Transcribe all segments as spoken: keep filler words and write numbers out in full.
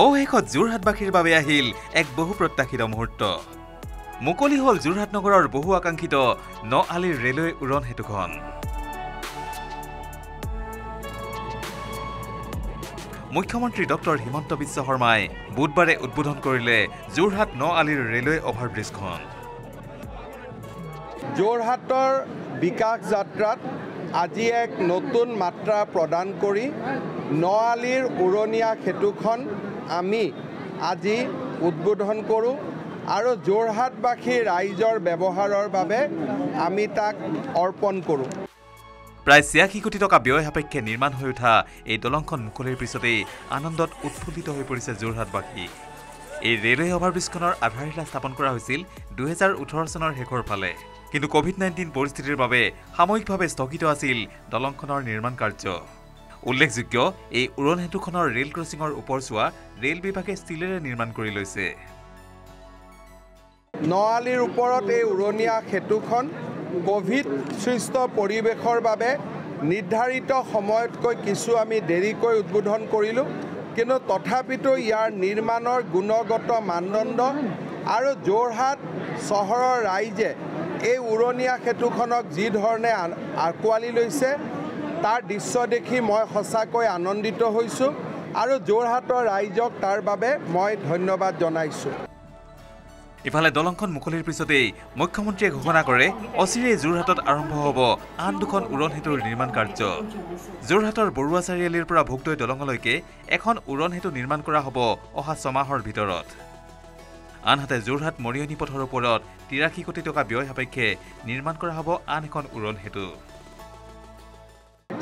অশেষত যোৰহাটবাসীৰ বাবে আহিল এক বহু প্ৰত্যাশিত মুহূৰ্ত। মুকলি হল যোৰহাট নগৰৰ বহু আকাংক্ষিত নআলিৰ ৰেলৱে উৰণ সেতুখন। মুখ্যমন্ত্ৰী ডক্টৰ হিমন্ত বিশ্ব শৰ্মাই বুধবাৰে উদ্বোধন কৰিলে যোৰহাট নআলিৰ ৰেলৱে অভাৰব্ৰিজখন। যোৰহাটৰ বিকাশ যাত্ৰাত আজি এক নতুন মাত্ৰা প্ৰদান কৰি নআলিৰ উৰণীয়া সেতুখন আমি আজি উদ্বোধন কৰোঁ আৰু যোৰহাটবাসী ৰাইজৰ ব্যৱহাৰৰ বাবে আমি তাক অৰ্পণ কৰোঁ। প্ৰায় ছিয়াশী কোটি টকা ব্যয় সাপেক্ষে নিৰ্মাণ হৈ উঠা এই দলংখন মুকলিৰ পিছতেই আনন্দত উৎফুল্লিত হৈ পৰিছে যোৰহাটবাসী। এই ৰেলৱে অভাৰব্ৰিজখনৰ আধাৰশিলা স্থাপন কৰা হৈছিল দুহেজাৰ ওঠৰ চনৰ শেষৰ ফালে, কিন্তু কোভিড নাইণ্টিন পৰিস্থিতিৰ বাবে সাময়িকভাৱে স্থগিত আছিল দলংখনৰ নিৰ্মাণ কাৰ্য। উল্লেখযোগ্য এই উৰণ সেতুখনৰ ৰেল ক্ৰছিঙৰ ওপৰচোৱা ৰেল বিভাগে ষ্টিলেৰে নিৰ্মাণ কৰি লৈছে। নআলিৰ ওপৰত এই উৰণীয়া সেতুখন কোভিড সৃষ্ট পৰিৱেশৰ বাবে নিৰ্ধাৰিত সময়তকৈ কিছু আমি দেৰিকৈ উদ্বোধন কৰিলোঁ, কিন্তু তথাপিতো ইয়াৰ নিৰ্মাণৰ গুণগত মানদণ্ড আৰু যোৰহাট চহৰৰ ৰাইজে এই উৰণীয়া সেতুখনক যি ধৰণে আঁকোৱালি লৈছে তাৰ দৃশ্য দেখি মই সঁচাকৈ আনন্দিত হৈছোঁ আৰু যোৰহাটৰ ৰাইজক তাৰ বাবে মই ধন্যবাদ জনাইছোঁ। ইফালে দলংখন মুকলিৰ পিছতেই মুখ্যমন্ত্ৰীয়ে ঘোষণা কৰে অচিৰেই যোৰহাটত আৰম্ভ হ'ব আন দুখন উৰণ সেতুৰ নিৰ্মাণ কাৰ্য। যোৰহাটৰ বৰুৱা চাৰিআলিৰ পৰা ভোগদৈ দলঙলৈকে এখন উৰণ সেতু নিৰ্মাণ কৰা হ'ব অহা ছমাহৰ ভিতৰত। আনহাতে যোৰহাট মৰিয়নি পথৰ ওপৰত তিৰাশী কোটি টকা ব্যয় সাপেক্ষে নিৰ্মাণ কৰা হ'ব আন এখন উৰণ সেতু।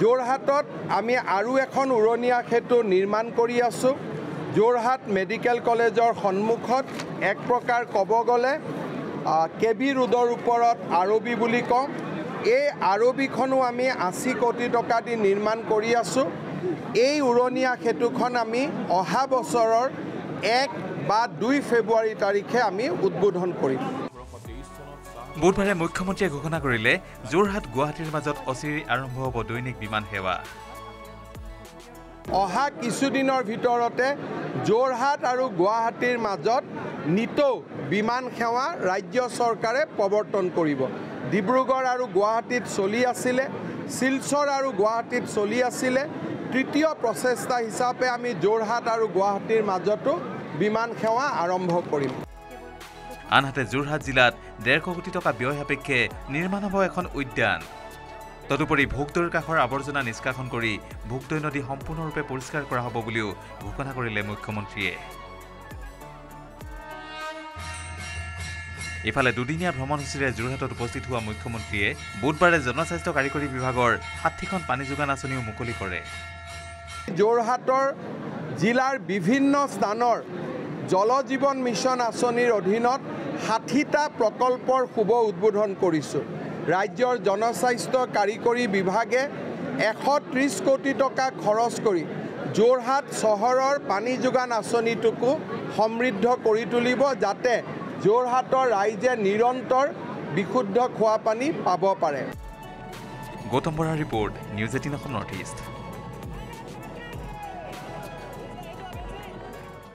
যোৰহাটত আমি আৰু এখন উৰণীয়া সেতু নিৰ্মাণ কৰি আছোঁ। যোৰহাট মেডিকেল কলেজৰ সন্মুখত এক প্ৰকাৰ ক'ব গ'লে কে বি ৰোডৰ ওপৰত আৰবি বুলি কওঁ, এই আৰবিখনো আমি আশী কোটি টকা দি নিৰ্মাণ কৰি আছোঁ। এই উৰণীয়া সেতুখন আমি অহা বছৰৰ এক বা দুই ফেব্ৰুৱাৰী তাৰিখে আমি উদ্বোধন কৰিম। বুধবাৰে মুখ্যমন্ত্ৰীয়ে ঘোষণা কৰিলে যোৰহাট গুৱাহাটীৰ মাজত অচিৰেই আৰম্ভ হ'ব দৈনিক বিমান সেৱা। অহা কিছুদিনৰ ভিতৰতে যোৰহাট আৰু গুৱাহাটীৰ মাজত নিতৌ বিমান সেৱা ৰাজ্য চৰকাৰে প্ৰৱৰ্তন কৰিব। ডিব্ৰুগড় আৰু গুৱাহাটীত চলি আছিলে, শিলচৰ আৰু গুৱাহাটীত চলি আছিলে। তৃতীয় প্ৰচেষ্টা হিচাপে আমি যোৰহাট আৰু গুৱাহাটীৰ মাজতো বিমান সেৱা আৰম্ভ কৰিম। আনহাতে যোৰহাট জিলাত ডেৰশ কোটি টকা ব্যয় সাপেক্ষে নিৰ্মাণ হ'ব এখন উদ্যান। তদুপৰি ভোগদৈৰ কাষৰ আৱৰ্জনা নিষ্কাশন কৰি ভোগদৈ নদী সম্পূৰ্ণৰূপে পৰিষ্কাৰ কৰা হ'ব বুলিও ঘোষণা কৰিলে মুখ্যমন্ত্ৰীয়ে। ইফালে দুদিনীয়া ভ্ৰমণসূচীৰে যোৰহাটত উপস্থিত হোৱা মুখ্যমন্ত্ৰীয়ে বুধবাৰে জনস্বাস্থ্য কাৰিকৰী বিভাগৰ ষাঠিখন পানী যোগান আঁচনিও মুকলি কৰে। যোৰহাটৰ জিলাৰ বিভিন্ন স্থানৰ জল জীৱন মিছন আঁচনিৰ অধীনত ষাঠিটা প্ৰকল্পৰ শুভ উদ্বোধন কৰিছোঁ। ৰাজ্যৰ জনস্বাস্থ্য কাৰিকৰী বিভাগে এশ ত্ৰিছ কোটি টকা খৰচ কৰি যোৰহাট চহৰৰ পানী যোগান আঁচনিটোকো সমৃদ্ধ কৰি তুলিব, যাতে যোৰহাটৰ ৰাইজে নিৰন্তৰ বিশুদ্ধ খোৱা পানী পাব পাৰে। গৌতম বৰাৰ report, news eighteen Assam north east.